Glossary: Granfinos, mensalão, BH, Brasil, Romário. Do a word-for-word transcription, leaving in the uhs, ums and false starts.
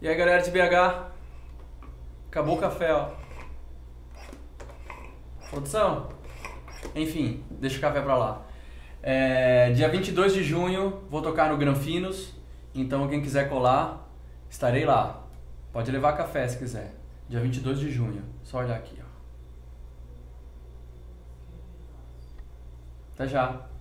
E aí, galera de B H? Acabou o café, ó. Produção? Enfim, deixa o café pra lá. É, dia vinte e dois de junho vou tocar no Granfinos. Então, quem quiser colar, estarei lá. Pode levar café se quiser. Dia vinte e dois de junho. Só olhar aqui, ó. Até já.